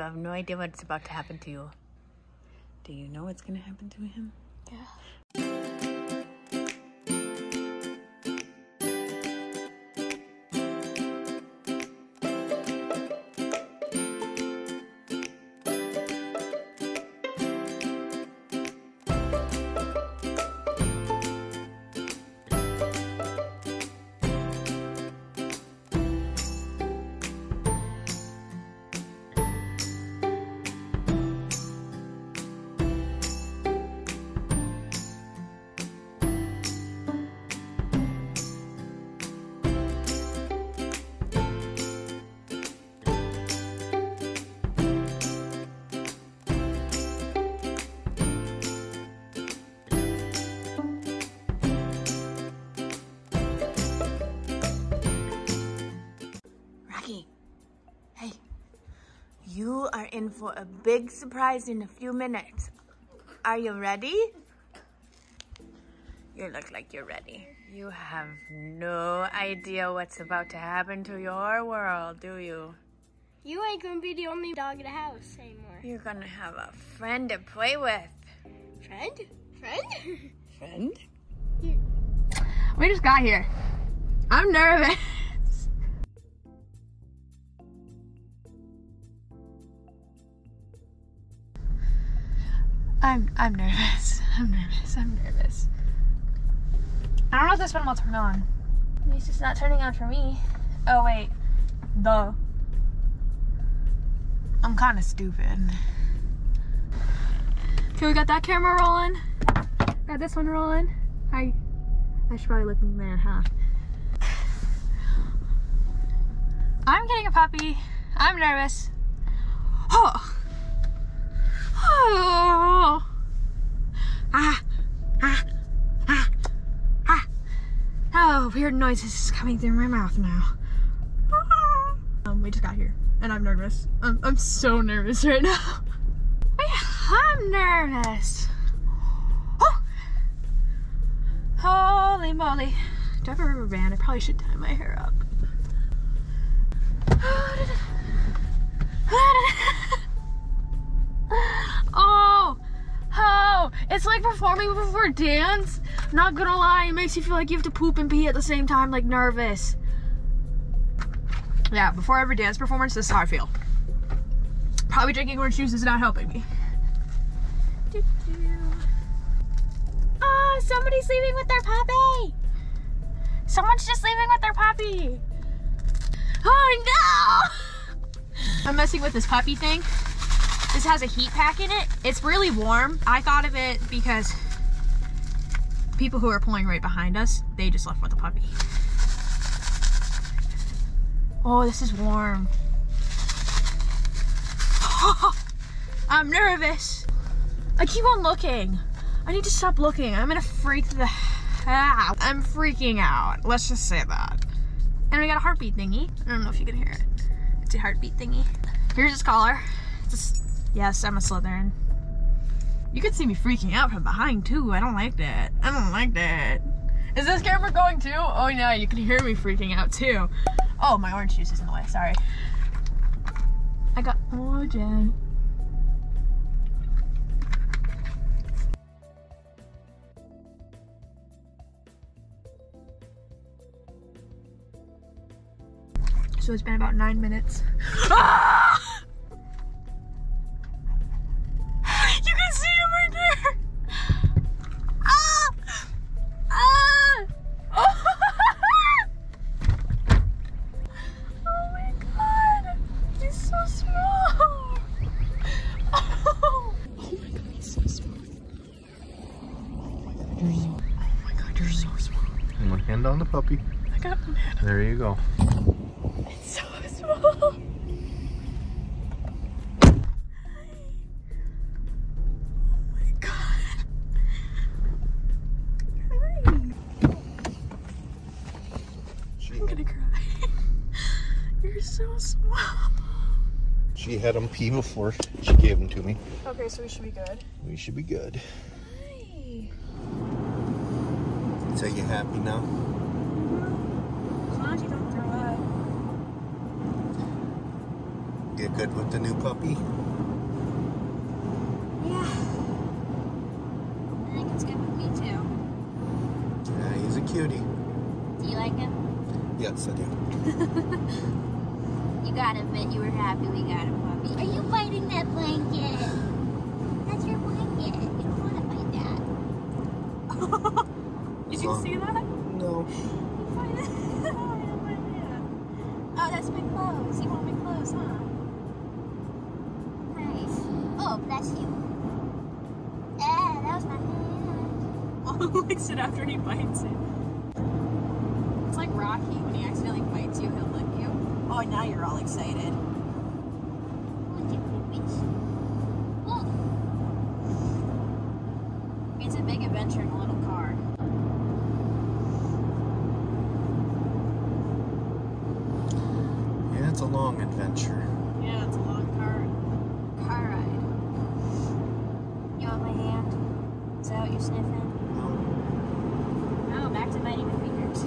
You have no idea what's about to happen to you. Do you know what's going to happen to him? Yeah. Hey, you are in for a big surprise in a few minutes. Are you ready? You look like you're ready. You have no idea what's about to happen to your world, do you? You ain't gonna be the only dog in the house anymore. You're gonna have a friend to play with. Friend? Friend? Friend? We just got here. I'm nervous. I'm nervous. I'm nervous. I don't know if this one will turn on. At least it's not turning on for me. Oh wait. Duh. I'm kind of stupid. Okay, we got that camera rolling. Got this one rolling. I should probably look in the mirror, huh? I'm getting a puppy. I'm nervous. Oh. Oh. Oh, weird noises coming through my mouth now. We just got here and I'm nervous. I'm so nervous right now. I'm nervous. Oh. Holy moly. Do I have a rubber band? I probably should tie my hair up. It's like performing before dance. Not gonna lie, it makes you feel like you have to poop and pee at the same time, like nervous. Yeah, before every dance performance, this is how I feel. Probably drinking orange juice is not helping me. Oh, somebody's leaving with their puppy. Someone's just leaving with their puppy. Oh no! I'm messing with this puppy thing. This has a heat pack in it. It's really warm. I thought of it because people who are pulling right behind us, they just left with a puppy. Oh, this is warm. Oh, I'm nervous. I keep on looking. I need to stop looking. I'm gonna freak the hell out. I'm freaking out. Let's just say that. And we got a heartbeat thingy. I don't know if you can hear it. It's a heartbeat thingy. Here's his collar. Yes, I'm a Slytherin. You could see me freaking out from behind too. I don't like that. I don't like that. Is this camera going too? Oh no, you can hear me freaking out too. Oh, my orange juice is in the way, sorry. I got OJ. So it's been about 9 minutes. Ah! On the puppy. I got one hand. There you go. It's so small. Hi. Oh my God. Hi. I'm gonna cry. You're so small. She had him pee before she gave him to me. Okay, so we should be good. We should be good. Hi. So you happy now? As long as you don't throw up. get good with the new puppy? Yeah. I think it's good with me too. Yeah, he's a cutie. Do you like him? Yes, I do. You gotta admit you were happy we got a puppy. Are you biting that blanket? That's your blanket. You don't want to bite that. Did you see that? No. Oh, that's my clothes. You want my clothes, huh? Nice. Oh, bless you. Ah, that was my hand. Oh, he licks it after he bites it. It's like Rocky. When he accidentally bites you, he'll lick you. Oh, now you're all excited. Look. It's a big adventure in a little car. Yeah, it's a long adventure. Yeah, it's a long car ride. You want my hand? Is that what you're sniffing? No. Oh, back to biting the fingers.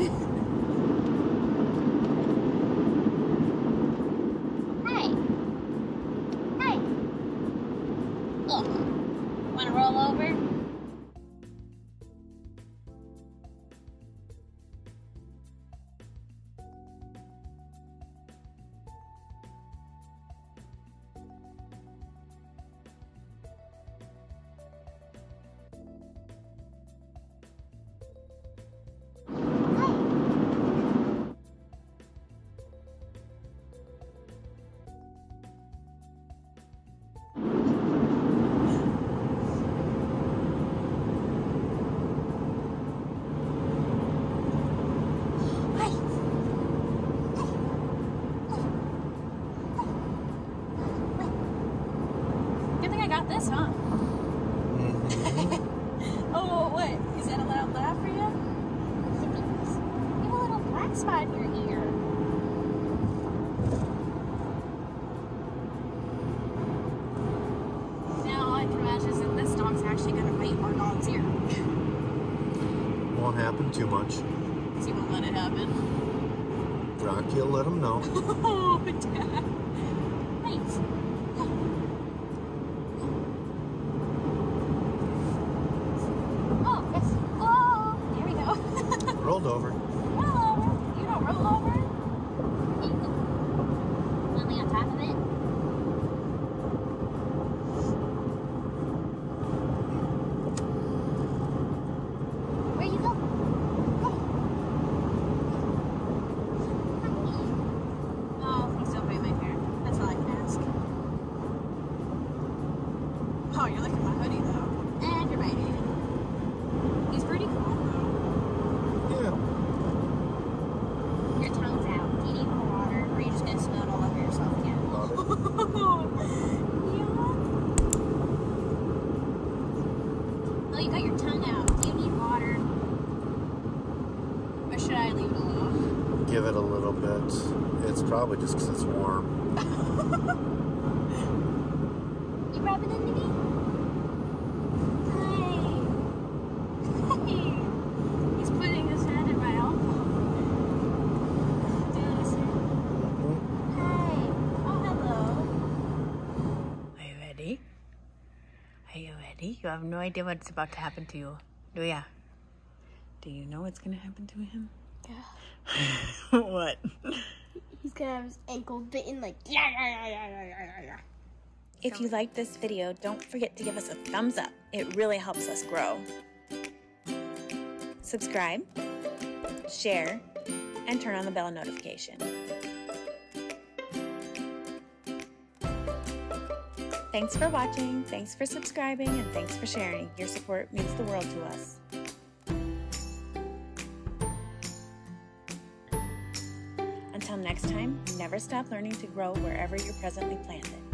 This, huh? Mm-hmm. Oh, what? Is that a loud laugh for you? You have a little black spot in your ear. Now all I can imagine is that this dog's actually going to bite our dog's ear. Won't happen too much. So you won't let it happen? Rocky will let him know. Oh, Dad. Thanks. Rolled over. Roll over? You don't roll over? Nothing on top of it? Where you go? Hey. Oh, he's still bite my hair. That's all I can ask. Oh, you're looking at my hoodie, though. And you're biting. He's pretty cool, though. Give it a little bit. It's probably just because it's warm. You rubbing into me? Hi. Hey. He's putting his hand in my elbow. Do you listen? Hi. Oh, hello. Are you ready? Are you ready? You have no idea what's about to happen to you. Do ya? Do you know what's going to happen to him? Yeah. What? He's gonna have his ankle bitten like yeah. If you like this video, don't forget to give us a thumbs up. It really helps us grow. Subscribe, share, and turn on the bell notification. Thanks for watching, thanks for subscribing, and thanks for sharing. Your support means the world to us. Until next time, never stop learning to grow wherever you're presently planted.